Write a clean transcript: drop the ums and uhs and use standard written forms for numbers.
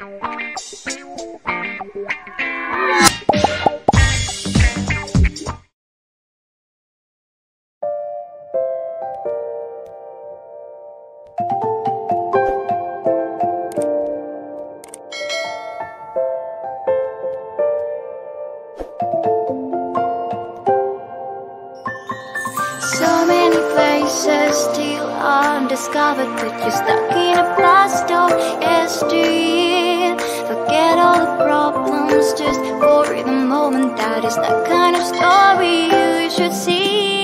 So many faces still undiscovered, but you're stuck in a blast of yesteryear. Forget all the problems just for the moment. That is the kind of story you should see.